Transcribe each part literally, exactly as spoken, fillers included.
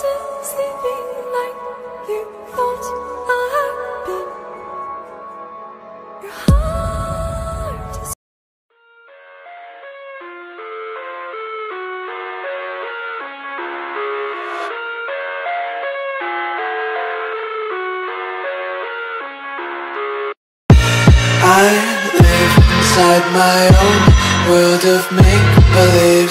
still sleeping like you thought I had been. Your heart is... I live inside my own world of make-believe.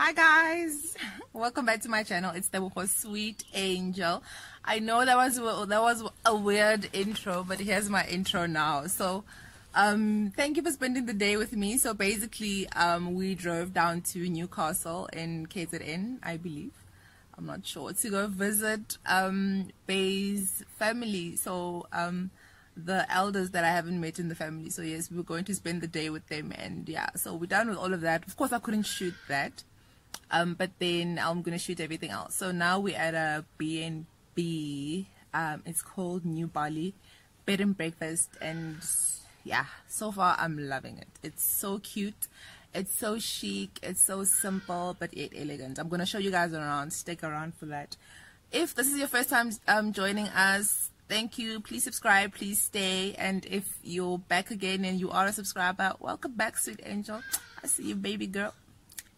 Hi guys, welcome back to my channel. It's the Sweet Angel. I know that was that was a weird intro, but here's my intro now. So um thank you for spending the day with me. So basically um we drove down to Newcastle in K Z N, I believe, I'm not sure, to go visit um Bay's family. So um the elders that I haven't met in the family. So yes, we were going to spend the day with them, and yeah, so we're done with all of that. Of course I couldn't shoot that. Um, but then I'm gonna shoot everything else. So now we're at a B and B. Um, it's called New Bali, bed and breakfast, and yeah, so far I'm loving it. It's so cute, it's so chic, it's so simple but yet elegant. I'm gonna show you guys around. Stick around for that. If this is your first time um joining us, thank you. Please subscribe. Please stay. And if you're back again and you are a subscriber, welcome back, Sweet Angel. I see you, baby girl,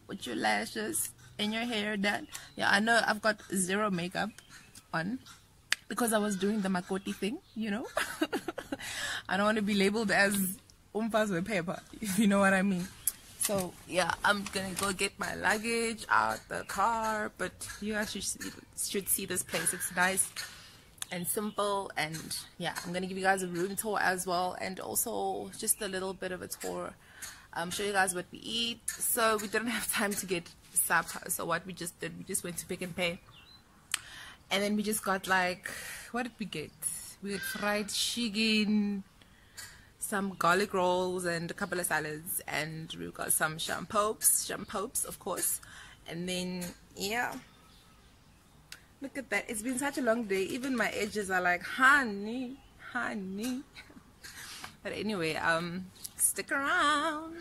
with your lashes and your hair done. Yeah, I know I've got zero makeup on because I was doing the Makoti thing, you know. I don't want to be labeled as umfazwe paper, if you know what I mean. So yeah, I'm gonna go get my luggage out the car, but you guys should see, should see this place. It's nice and simple, and yeah, I'm gonna give you guys a room tour as well, and also just a little bit of a tour. Um, show you guys what we eat. So we didn't have time to get supper, so what we just did, we just went to Pick and Pay, and then we just got, like, what did we get? We had fried chicken, some garlic rolls, and a couple of salads, and we got some champopes, champopes of course, and then yeah, look at that. It's been such a long day, even my edges are like honey, honey. But anyway, um stick around.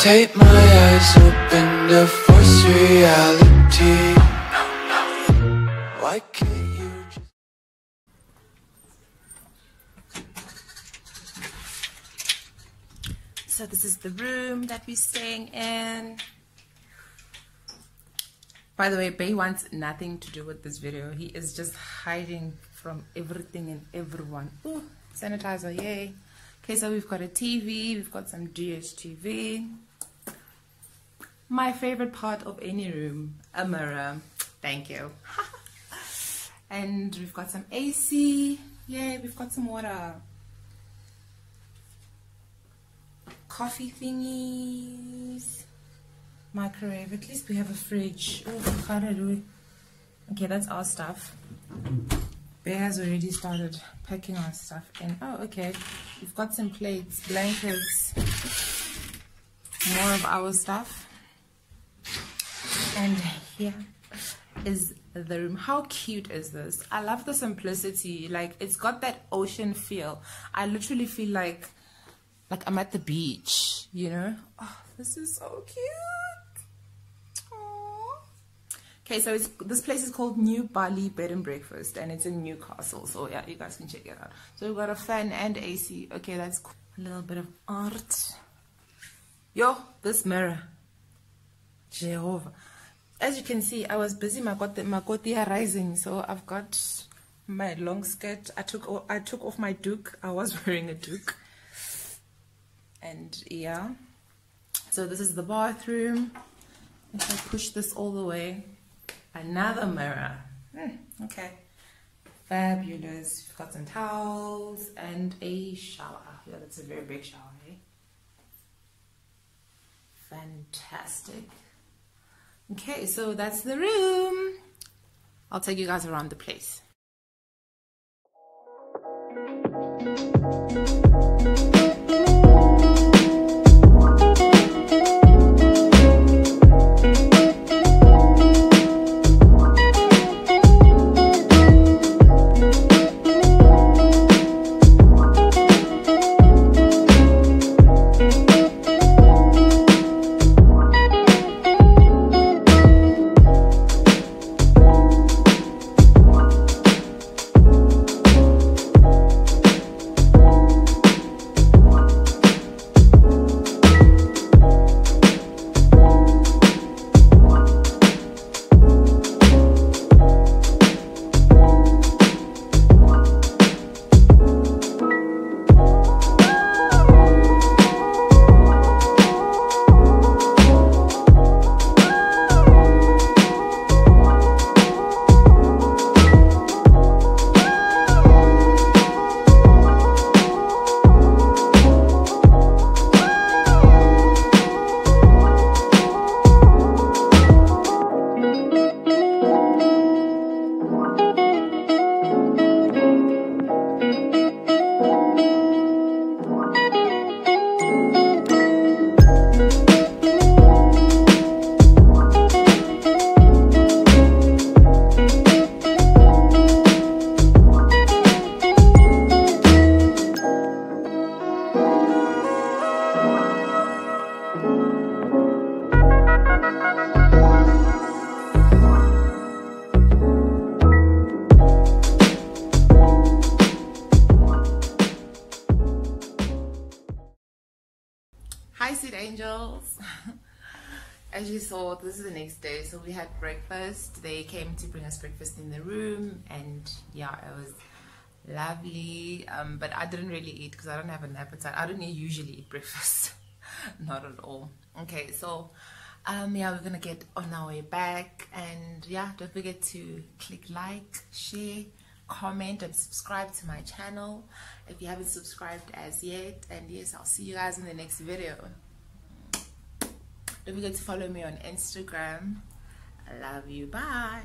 Take my eyes open to force reality. Why can't you just... So this is the room that we're staying in. By the way, Bay wants nothing to do with this video. He is just hiding from everything and everyone. Ooh, sanitizer, yay. Okay, so we've got a T V, we've got some D S T V. My favorite part of any room, a mirror. Thank you. And we've got some A C. Yeah, we've got some water. Coffee thingies. Microwave. At least we have a fridge. Oh, how do I do it? Okay, that's our stuff. Bear has already started packing our stuff in. Oh, okay. We've got some plates, blankets, more of our stuff. And here is the room. How cute is this? I love the simplicity. Like, it's got that ocean feel. I literally feel like like I'm at the beach, you know. Oh, this is so cute. Aww. Okay, so it's, this place is called New Bali Bed and Breakfast, and it's in Newcastle. So yeah, you guys can check it out. So we've got a fan and A C. Okay, that's cool. A little bit of art. Yo, this mirror. Jehovah. As you can see, I was busy Makoti, Makoti rising, so I've got my long skirt. I took I took off my duke. I was wearing a duke, and yeah. So this is the bathroom. If I push this all the way, another mirror. Mm, okay, fabulous. We've got some towels and a shower. Yeah, that's a very big shower. Eh? Fantastic. Okay, so that's the room. I'll take you guys around the place. As you saw, this is the next day. So we had breakfast. They came to bring us breakfast in the room, and yeah, it was lovely. Um, but I didn't really eat because I don't have an appetite. I don't usually eat breakfast, not at all. Okay, so um, yeah, we're gonna get on our way back, and yeah, don't forget to click like, share, comment, and subscribe to my channel if you haven't subscribed as yet. And yes, I'll see you guys in the next video. Don't forget to follow me on Instagram. I love you. Bye.